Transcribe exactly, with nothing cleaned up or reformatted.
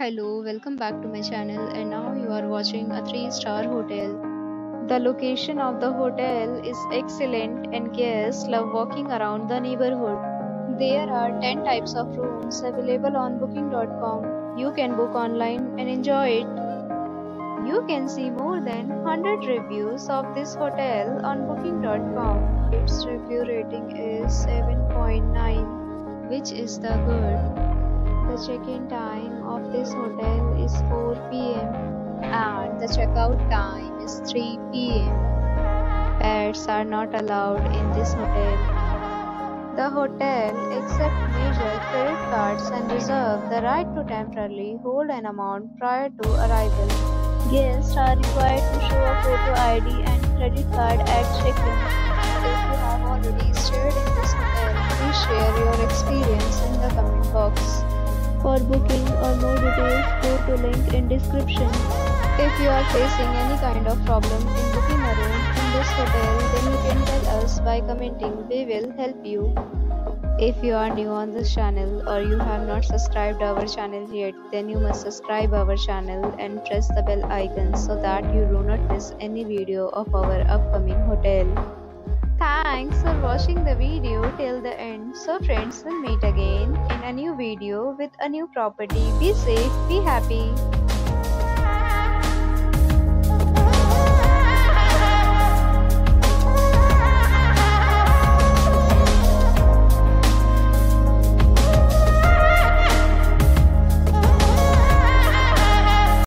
Hello, welcome back to my channel, and now you are watching a three star hotel. The location of the hotel is excellent and guests love walking around the neighborhood. There are ten types of rooms available on booking dot com. You can book online and enjoy it. You can see more than one hundred reviews of this hotel on booking dot com. Its review rating is seven point nine, which is the good. The check-in time of this hotel is four P M and the check-out time is three P M Pets are not allowed in this hotel. The hotel accepts major credit cards and reserves the right to temporarily hold an amount prior to arrival. Guests are required to show a photo I D and credit card at check-in. If you have already stayed in this hotel, please share your experience in the comment box. For booking or more details, go to link in description. If you are facing any kind of problem in booking a room in this hotel, then you can tell us by commenting. We will help you. If you are new on this channel or you have not subscribed our channel yet, then you must subscribe our channel and press the bell icon so that you do not miss any video of our upcoming hotel. Thanks for watching the video till the end. So friends, we'll meet again in a new video with a new property. Be safe, be happy.